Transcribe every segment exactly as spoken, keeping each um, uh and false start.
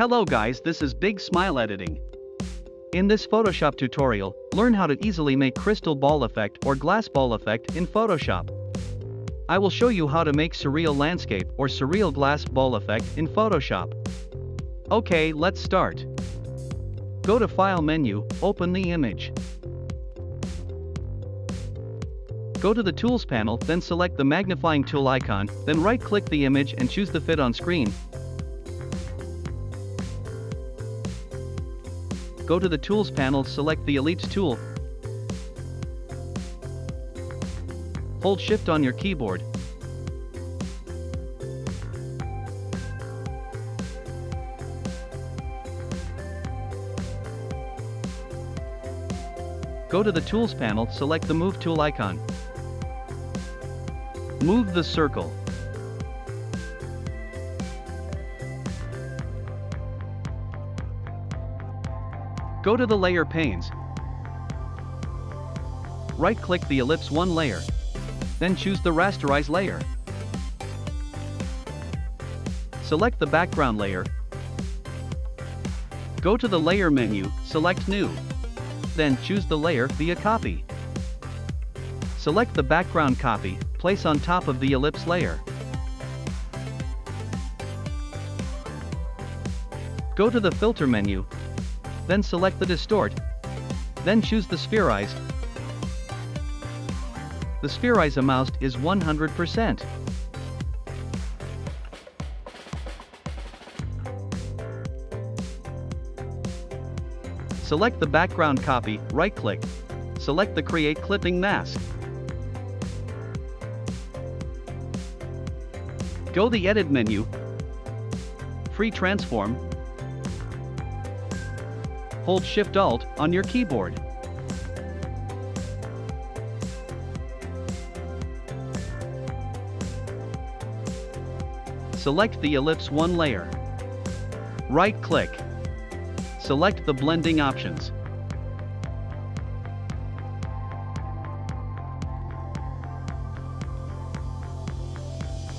Hello guys, this is Big Smile Editing. In this Photoshop tutorial, learn how to easily make crystal ball effect or glass ball effect in Photoshop. I will show you how to make surreal landscape or surreal glass ball effect in Photoshop. Okay, let's start. Go to File menu, open the image. Go to the Tools panel, then select the magnifying tool icon, then right-click the image and choose the fit on screen. Go to the Tools panel, select the Ellipse tool. Hold Shift on your keyboard. Go to the Tools panel, select the Move tool icon. Move the circle. Go to the layer panes. Right-click the ellipse one layer. Then choose the rasterize layer. Select the background layer. Go to the layer menu, select new. Then choose the layer via copy. Select the background copy, place on top of the ellipse layer. Go to the filter menu. Then select the Distort. Then choose the Spherize. The Spherize amount is one hundred percent. Select the background copy, right-click. Select the Create Clipping Mask. Go the Edit menu. Free Transform. Hold Shift-Alt on your keyboard. Select the Ellipse one layer. Right-click. Select the blending options.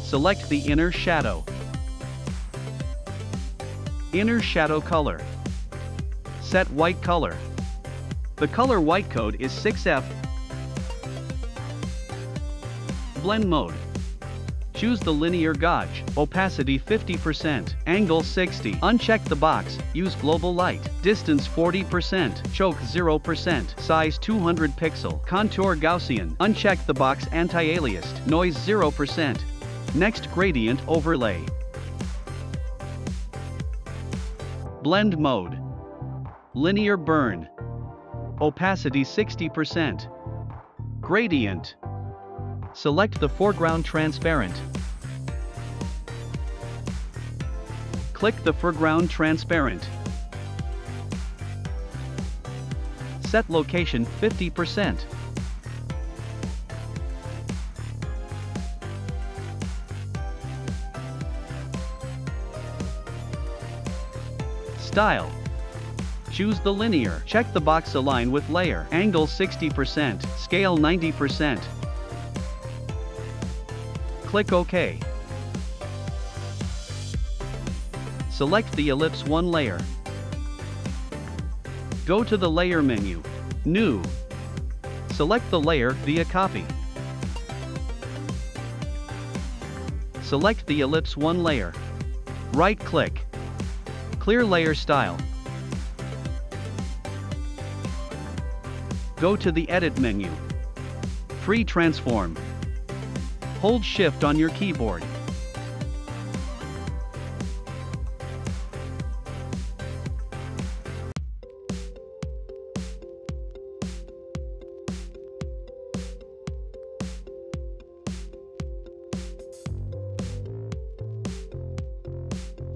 Select the inner shadow. Inner shadow color. Set white color. The color white code is six F. Blend mode. Choose the linear gauge, opacity fifty percent, angle sixty. Uncheck the box, use global light, distance forty percent, choke zero percent, size two hundred pixel, contour Gaussian. Uncheck the box anti-aliased, noise zero percent. Next gradient overlay. Blend mode. Linear burn. Opacity sixty percent. Gradient. Select the foreground transparent. Click the foreground transparent. Set location fifty percent. Style. Choose the linear. Check the box align with layer. Angle sixty percent. Scale ninety percent. Click OK. Select the ellipse one layer. Go to the layer menu. New. Select the layer via copy. Select the ellipse one layer. Right-click. Clear layer style. Go to the Edit menu. Free Transform. Hold Shift on your keyboard.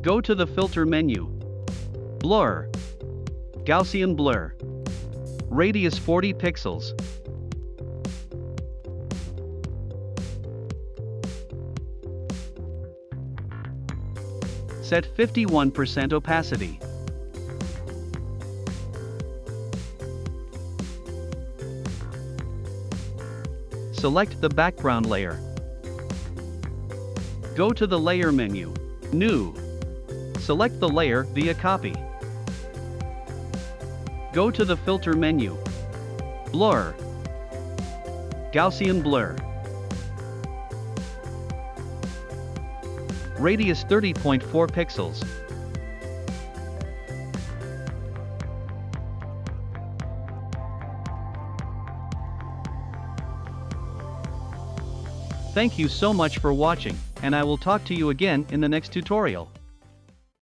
Go to the Filter menu. Blur. Gaussian blur. Radius forty pixels. Set fifty-one percent opacity. Select the background layer. Go to the layer menu. New. Select the layer via copy. Go to the filter menu. Blur. Gaussian blur. Radius thirty point four pixels. Thank you so much for watching, and I will talk to you again in the next tutorial.